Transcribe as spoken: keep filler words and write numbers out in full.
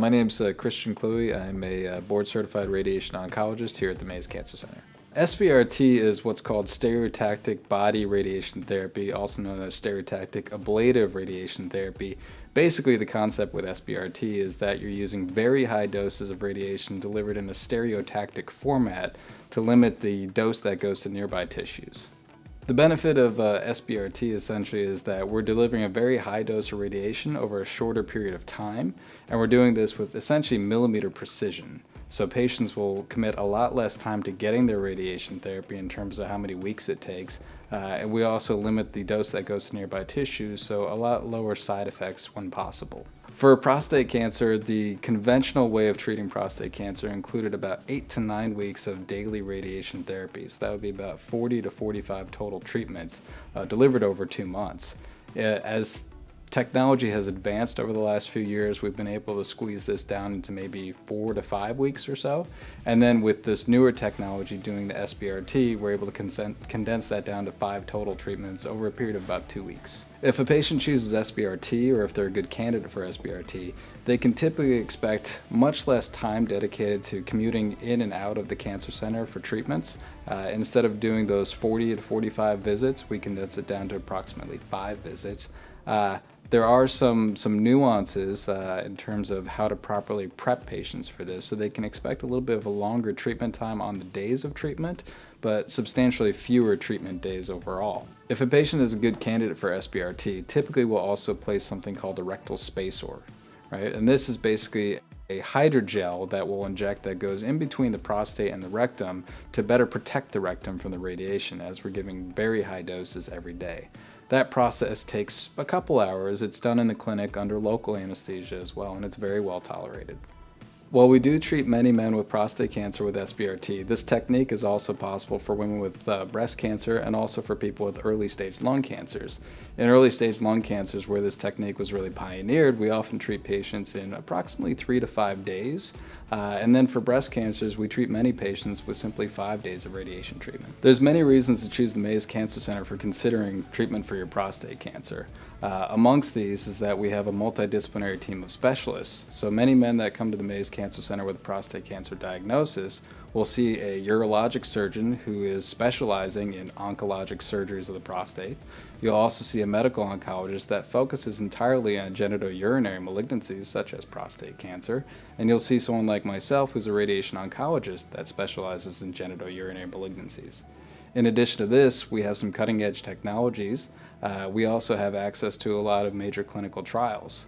My name's uh, Christien Kluwe. I'm a uh, board-certified radiation oncologist here at the Mays Cancer Center. S B R T is what's called stereotactic body radiation therapy, also known as stereotactic ablative radiation therapy. Basically, the concept with S B R T is that you're using very high doses of radiation delivered in a stereotactic format to limit the dose that goes to nearby tissues. The benefit of uh, S B R T essentially is that we're delivering a very high dose of radiation over a shorter period of time, and we're doing this with essentially millimeter precision. So patients will commit a lot less time to getting their radiation therapy in terms of how many weeks it takes. Uh, and we also limit the dose that goes to nearby tissues, so a lot lower side effects when possible. For prostate cancer, the conventional way of treating prostate cancer included about eight to nine weeks of daily radiation therapy. So that would be about forty to forty-five total treatments uh, delivered over two months. As technology has advanced over the last few years, we've been able to squeeze this down into maybe four to five weeks or so. And then with this newer technology doing the S B R T, we're able to condense that down to five total treatments over a period of about two weeks. If a patient chooses S B R T, or if they're a good candidate for S B R T, they can typically expect much less time dedicated to commuting in and out of the cancer center for treatments. Uh, instead of doing those forty to forty-five visits, we condense it down to approximately five visits. Uh, There are some, some nuances uh, in terms of how to properly prep patients for this, so they can expect a little bit of a longer treatment time on the days of treatment, but substantially fewer treatment days overall. If a patient is a good candidate for S B R T, typically we'll also place something called a rectal spacor, right? And this is basically a hydrogel that we'll inject that goes in between the prostate and the rectum to better protect the rectum from the radiation, as we're giving very high doses every day. That process takes a couple hours. It's done in the clinic under local anesthesia as well, and it's very well tolerated. While we do treat many men with prostate cancer with S B R T, this technique is also possible for women with uh, breast cancer, and also for people with early stage lung cancers. In early stage lung cancers, where this technique was really pioneered, we often treat patients in approximately three to five days. Uh, and then for breast cancers, we treat many patients with simply five days of radiation treatment. There's many reasons to choose the Mays Cancer Center for considering treatment for your prostate cancer. Uh, amongst these is that we have a multidisciplinary team of specialists. So many men that come to the Mays Cancer Center with a prostate cancer diagnosis will see a urologic surgeon who is specializing in oncologic surgeries of the prostate. You'll also see a medical oncologist that focuses entirely on genitourinary malignancies such as prostate cancer. And you'll see someone like myself, who's a radiation oncologist that specializes in genitourinary malignancies. In addition to this, we have some cutting-edge technologies. Uh, we also have access to a lot of major clinical trials.